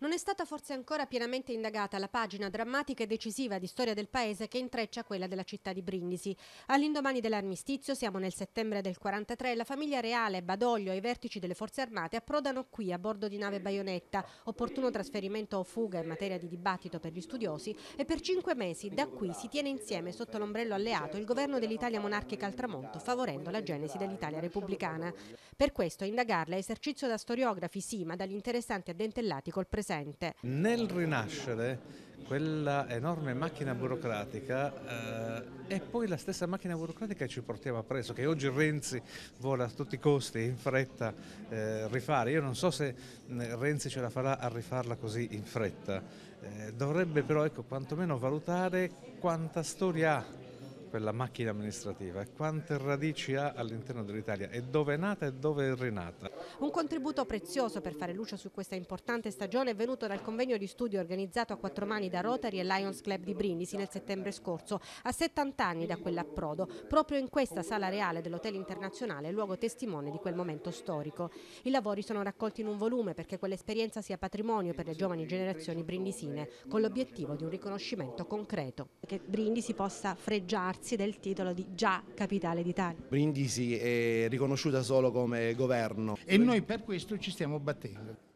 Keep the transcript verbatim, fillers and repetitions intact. Non è stata forse ancora pienamente indagata la pagina drammatica e decisiva di storia del paese che intreccia quella della città di Brindisi. All'indomani dell'armistizio, siamo nel settembre del quarantatré, la famiglia reale, Badoglio e i vertici delle forze armate approdano qui a bordo di nave Baionetta, opportuno trasferimento o fuga in materia di dibattito per gli studiosi, e per cinque mesi da qui si tiene insieme sotto l'ombrello alleato il governo dell'Italia monarchica al tramonto, favorendo la genesi dell'Italia repubblicana. Per questo indagarla è esercizio da storiografi sì, ma dagli interessanti addentellati col presente. Nel rinascere quella enorme macchina burocratica eh, è poi la stessa macchina burocratica che ci portiamo appresso, che oggi Renzi vuole a tutti i costi in fretta eh, rifare. Io non so se eh, Renzi ce la farà a rifarla così in fretta, eh, dovrebbe però ecco, quantomeno valutare quanta storia ha quella macchina amministrativa e quante radici ha all'interno dell'Italia e dove è nata e dove è rinata. Un contributo prezioso per fare luce su questa importante stagione è venuto dal convegno di studio organizzato a quattro mani da Rotary e Lions Club di Brindisi nel settembre scorso, a settanta anni da quell'approdo, proprio in questa sala reale dell'Hotel Internazionale, luogo testimone di quel momento storico. I lavori sono raccolti in un volume perché quell'esperienza sia patrimonio per le giovani generazioni brindisine, con l'obiettivo di un riconoscimento concreto. Che Brindisi possa freggiarsi del titolo di già capitale d'Italia. Brindisi è riconosciuta solo come governo e noi per questo ci stiamo battendo.